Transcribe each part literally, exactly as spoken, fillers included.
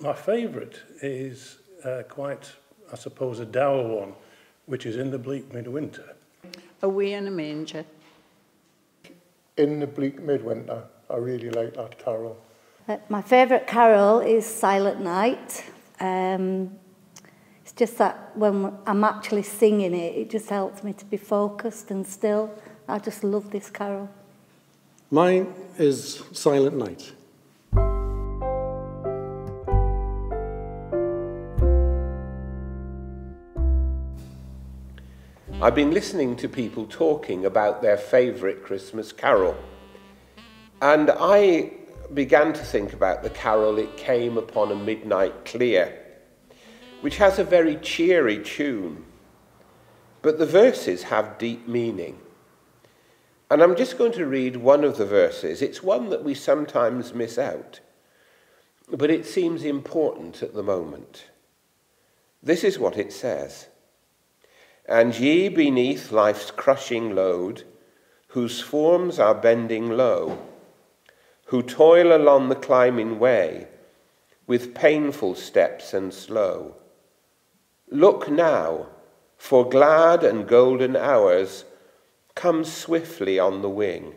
My favourite is uh, quite, I suppose, a dour one, which is In the Bleak Midwinter. Away in a Manger. In the Bleak Midwinter. I really like that carol. Uh, my favourite carol is Silent Night. Um, it's just that when I'm actually singing it, it just helps me to be focused and still. I just love this carol. Mine is Silent Night. I've been listening to people talking about their favourite Christmas carol, and I began to think about the carol It Came Upon a Midnight Clear, which has a very cheery tune, but the verses have deep meaning. And I'm just going to read one of the verses. It's one that we sometimes miss out, but it seems important at the moment. This is what it says. And ye beneath life's crushing load, whose forms are bending low, who toil along the climbing way, with painful steps and slow, look now, for glad and golden hours come swiftly on the wing.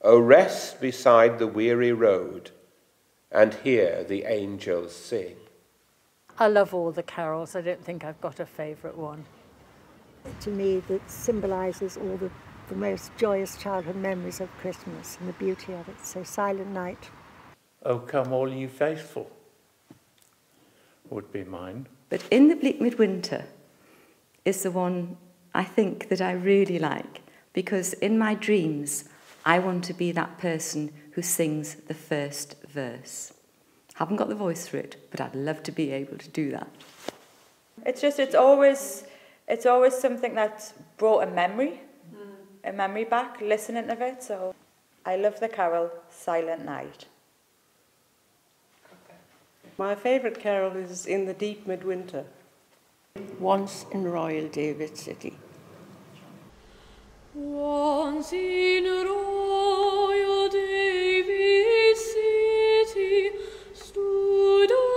O rest beside the weary road, and hear the angels sing. I love all the carols. I don't think I've got a favourite one. To me, that symbolises all the, the most joyous childhood memories of Christmas and the beauty of it. So, Silent Night. Oh, come all ye faithful would be mine. But In the Bleak Midwinter is the one I think that I really like, because in my dreams I want to be that person who sings the first verse. Haven't got the voice for it, but I'd love to be able to do that. It's just, it's always... It's always something that's brought a memory, mm. a memory back, listening to it. So I love the carol, Silent Night. Okay. My favourite carol is In the Deep Midwinter. Once in Royal David City. Once in Royal David City stood I.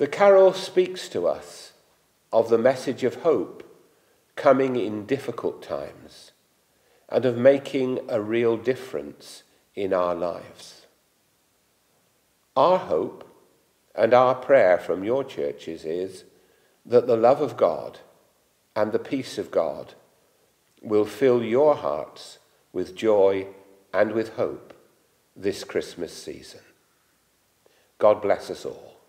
The carol speaks to us of the message of hope coming in difficult times and of making a real difference in our lives. Our hope and our prayer from your churches is that the love of God and the peace of God will fill your hearts with joy and with hope this Christmas season. God bless us all.